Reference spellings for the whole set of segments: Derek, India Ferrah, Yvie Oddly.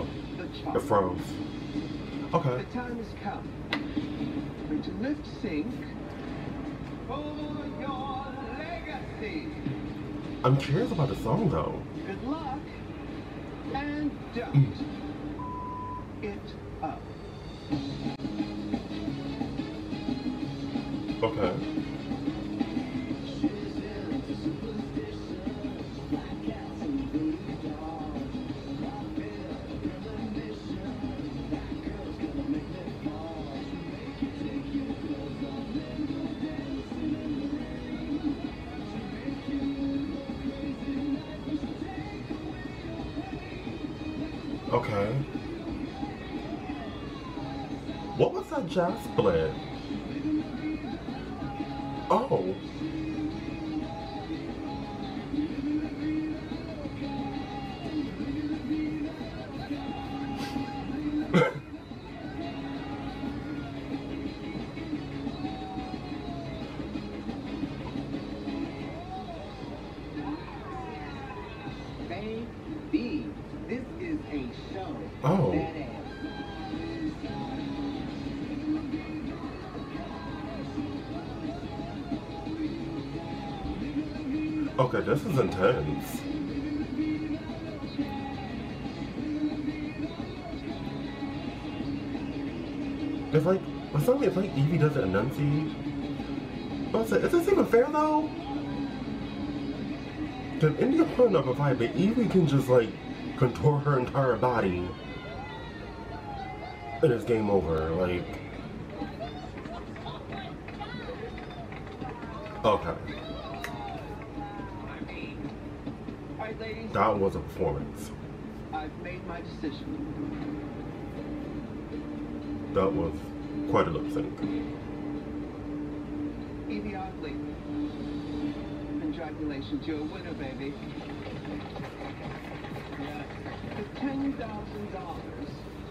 Oh, it froze. Okay. The time has come to lip sync for your legacy. I'm curious about the song though. Good luck and don't it up. Okay. Okay. What was that jazz split? Oh. Oh. Okay, this is intense. It's like, for some reason, it's like Yvie doesn't enunciate. But I said, is this even fair though? Did India put up a vibe, but Yvie can just like contour her entire body. It is game over, like. Okay. Alright, ladies. That was a performance. I've made my decision. That was quite a lip sync. Yvie Oddly. Congratulations, you're a winner, baby. The $10,000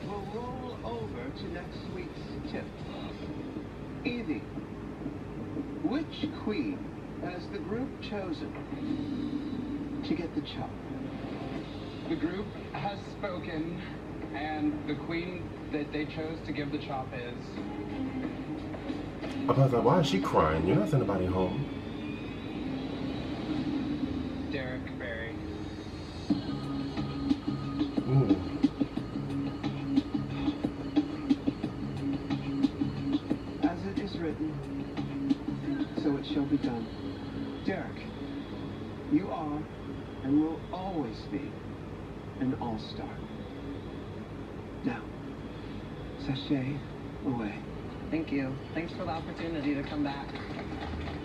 will roll over to next week's tip. Yvie, which queen has the group chosen to get the chop? The group has spoken, and the queen that they chose to give the chop is... I was like, why is she crying? You're not sending anybody home. Derek. So it shall be done. Derek, you are and will always be an all-star. Now, sashay away. Thank you. Thanks for the opportunity to come back.